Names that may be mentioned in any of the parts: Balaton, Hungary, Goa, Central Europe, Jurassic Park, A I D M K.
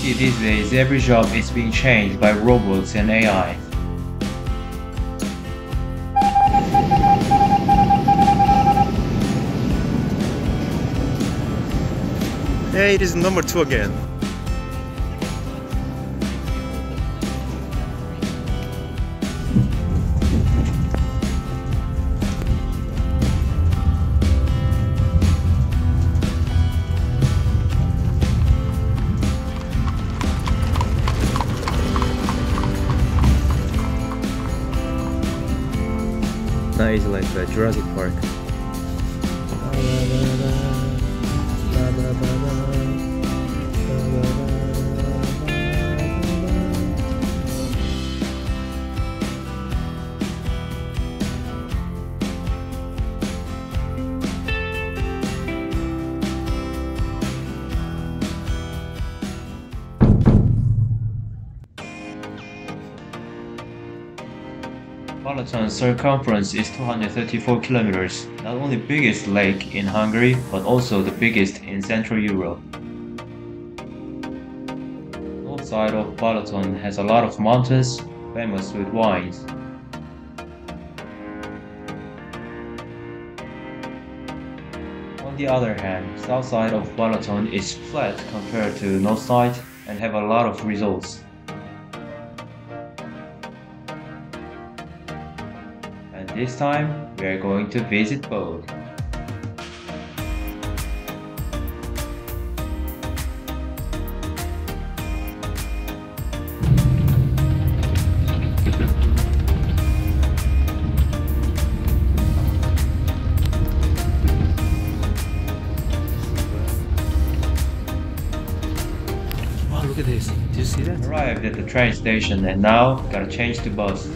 see these days every job is being changed by robots and AI. Hey, it is number 2 again. It's like the Jurassic Park. Balaton's circumference is 234 kilometers, not only the biggest lake in Hungary, but also the biggest in Central Europe. The north side of Balaton has a lot of mountains, famous with wines. On the other hand, south side of Balaton is flat compared to the north side and have a lot of resorts. And this time, we are going to visit both. Wow, look at this. Do you see that? Arrived at the train station and now gotta change to bus.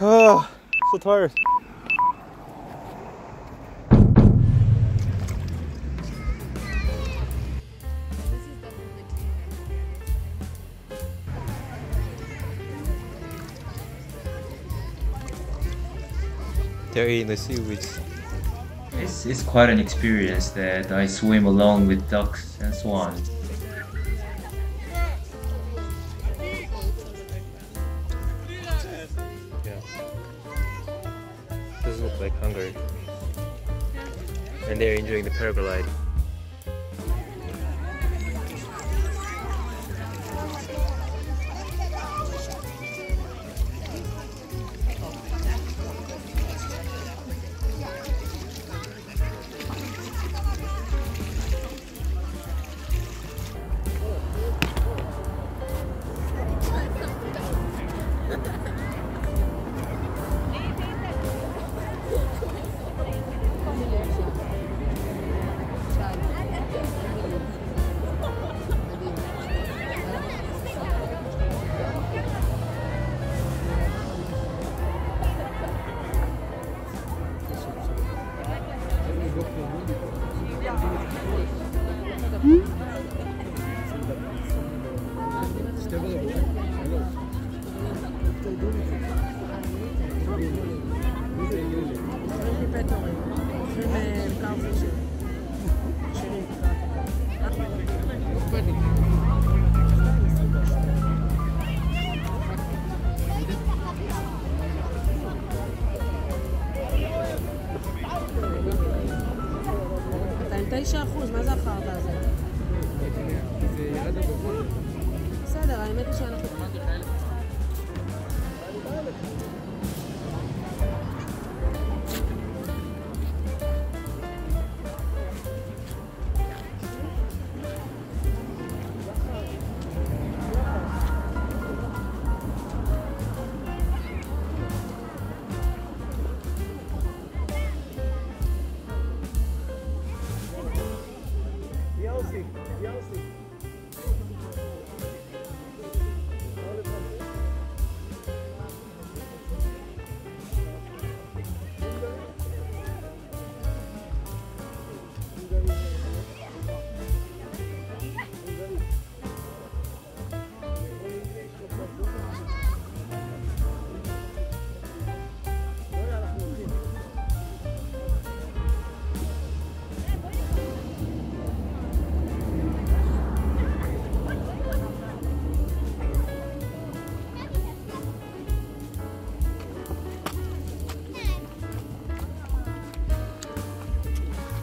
Oh, so tired. They're eating the seaweeds. It's quite an experience that I swim along with ducks and swans. Doesn't look like Hungary, and they're enjoying the paraglide. 209%, מה זה החרדה הזה? זה ירד בגבול. בסדר, האמת היא שאנחנו...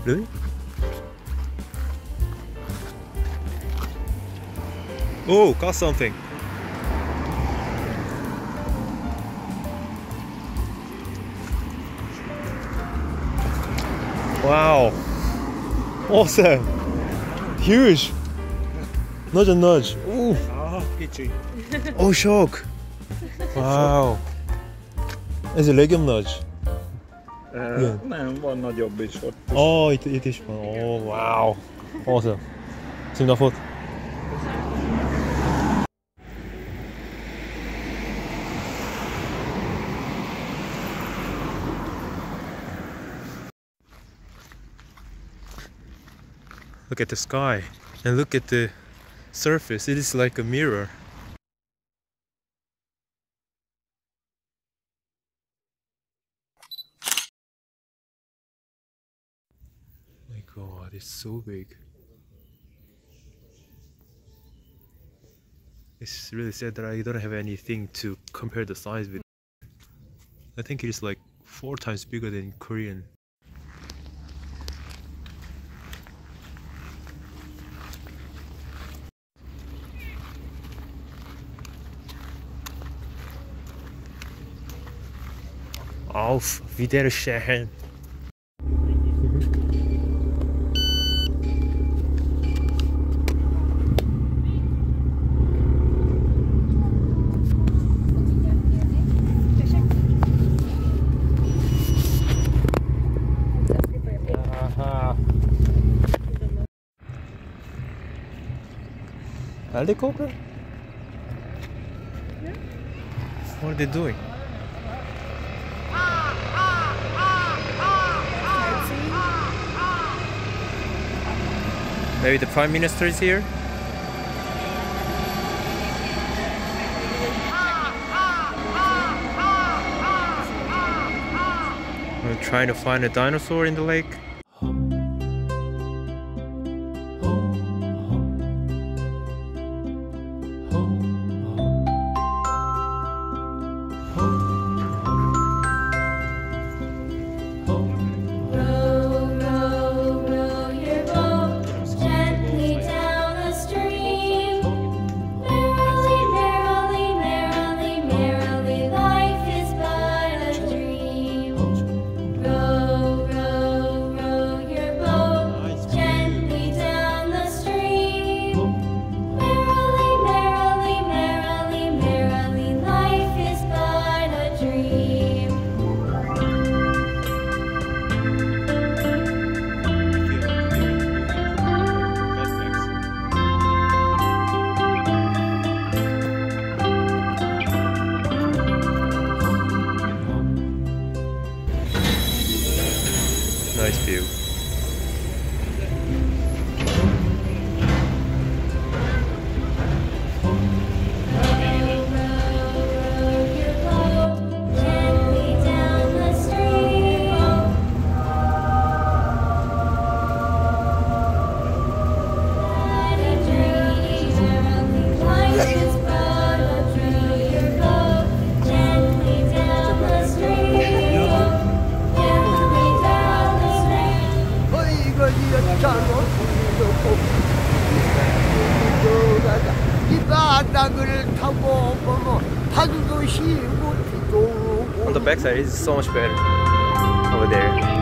Really? Oh, caught something. Wow. Awesome. Huge. Nudge and nudge. Ooh. Oh, shock. Wow. Ez a legjobb nagy. Yeah. Nem, van nagyobb is ott. Oh, itt is van. Oh, wow. Awesome. Szép napot. Look at the sky and look at the surface. It is like a mirror. God, it's so big. It's really sad that I don't have anything to compare the size with. I think it is like 4 times bigger than Korean. Auf Wiedersehen. Are they cobra? Yeah. What are they doing? Maybe the Prime Minister is here? We're trying to find a dinosaur in the lake. On the back side is so much better over there.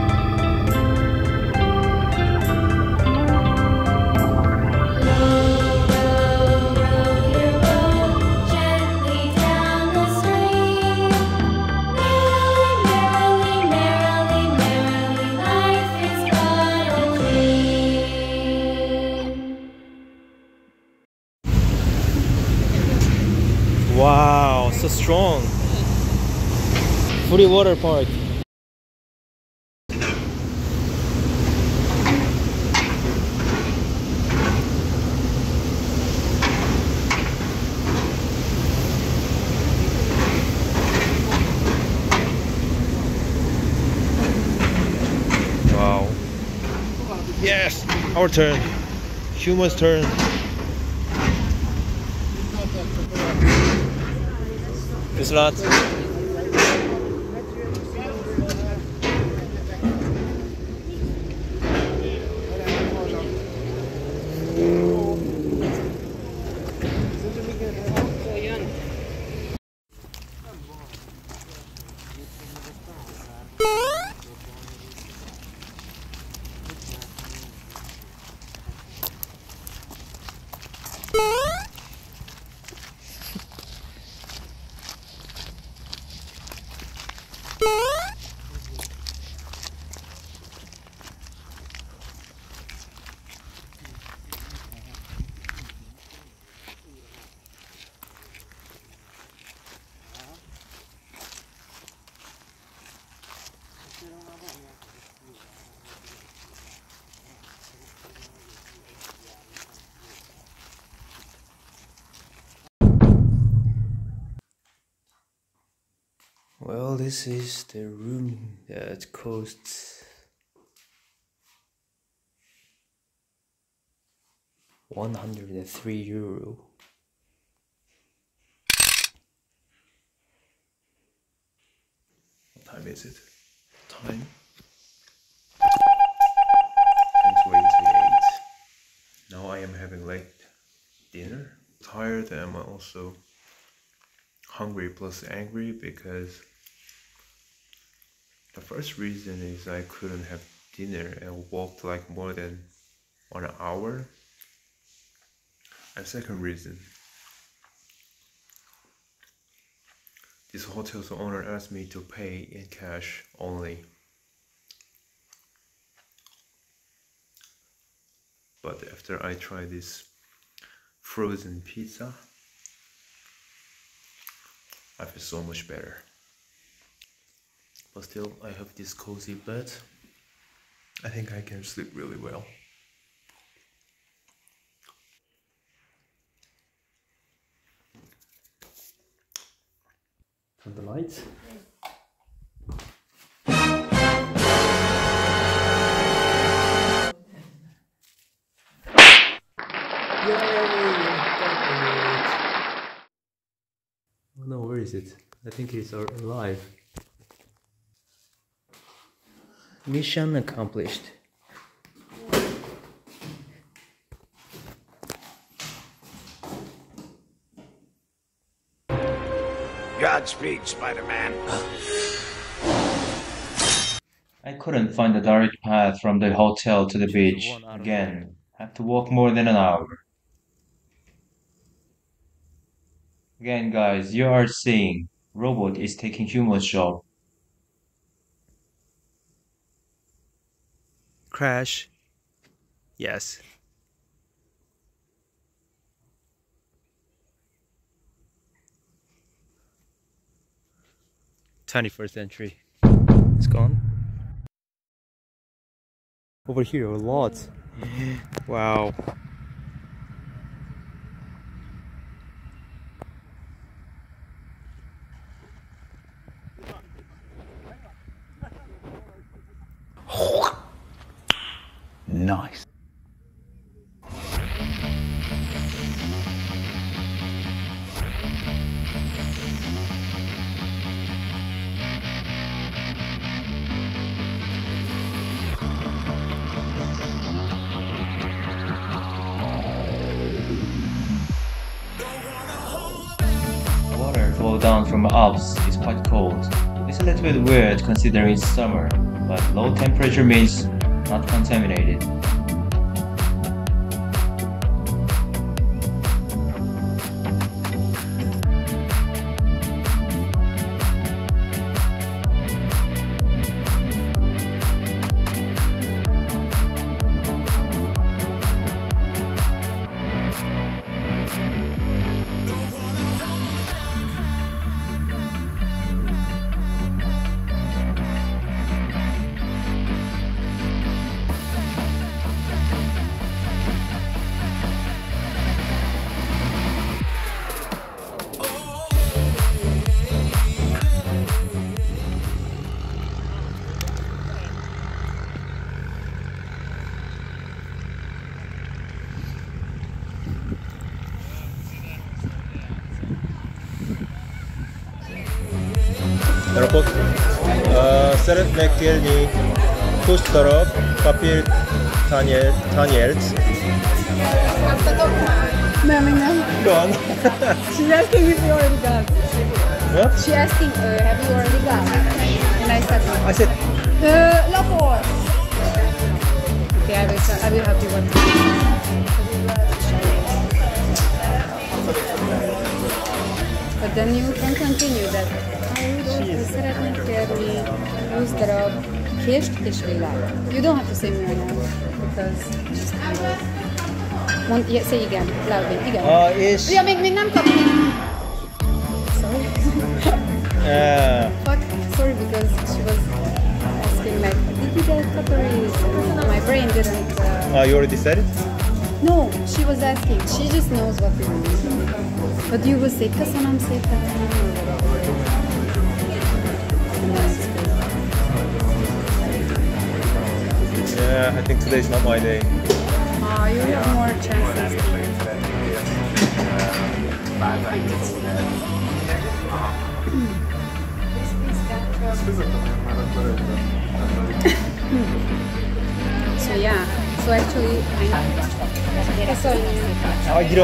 Wow, so strong. Free water park. Wow. Yes, our turn. Human's turn. This lot. Well, this is the room that costs €103. What time is it? Time? 10:28. Now I am having late dinner. Tired, and I'm also hungry plus angry because the first reason is I couldn't have dinner and walked like more than 1 hour. And second reason, this hotel's owner asked me to pay in cash only. But after I tried this frozen pizza, I feel so much better. But still, I have this cozy bed. I think I can sleep really well. Turn the lights. Oh no, where is it? I think he's alive. Mission accomplished. Godspeed, Spider-Man. I couldn't find a direct path from the hotel to the beach. Again, I have to walk more than an hour. Again, guys, you are seeing robot is taking human's job. Crash. Yes. '21st century. It's gone. Over here a lot. Wow. Nice. down from Alps is quite cold. It's a little bit weird considering it's summer, but low temperature means not contaminated. 여러분, 세렛 맥딜니 쿠스터럽 카필 다니엘츠 Go on. She's asking if you already got. What? She asking, have you already got? And I said, love for. Okay, I will have the one. But then you can continue that. Szeretnék kérni húsz darab kést és villát. You don't have to say more because just mond, yeah, say igen, loudly, igen. És... Ja, még nem kapni. Sorry. Fuck, sorry because she was asking like, did you get cutleries? My brain didn't... you already said it? No, she was asking. She just knows what we want. But you will say, köszönöm szépen. Yeah, I think today's not my day. Oh, you have more chances. So yeah, so actually I get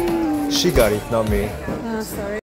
on. She got it, not me. Oh, sorry.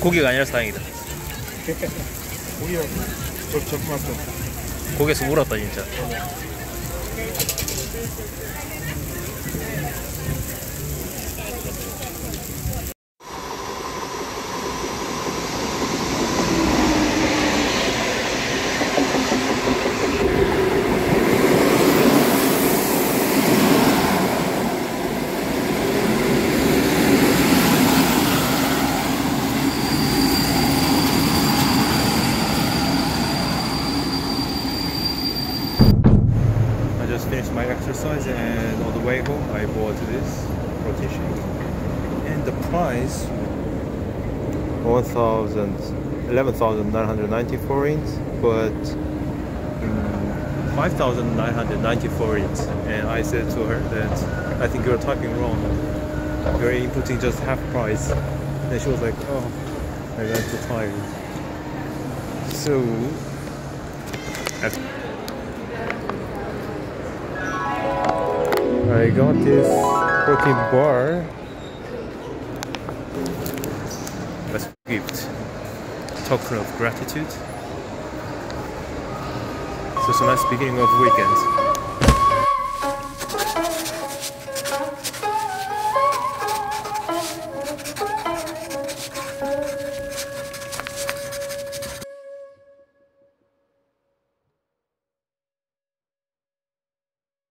고기가 아니라서 다행이다. 고기야, 접근할까? 고기에서 울었다 진짜. My exercise, and on the way home I bought this protein shake, and the price 11,994 rinds, but 5,994 rinds. And I said to her that I think you're typing wrong, you're inputting just half price. And she was like, oh, I got too tired. So I got this protein bar as a gift, token of gratitude. So it's a nice beginning of the weekend.